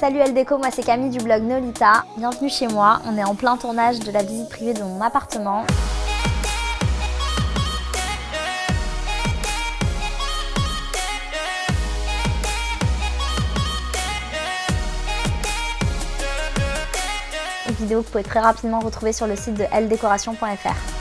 Salut Elle Déco, moi c'est Camille du blog Nolita. Bienvenue chez moi, on est en plein tournage de la visite privée de mon appartement. Vidéo que vous pouvez très rapidement retrouver sur le site de elle-décoration.fr.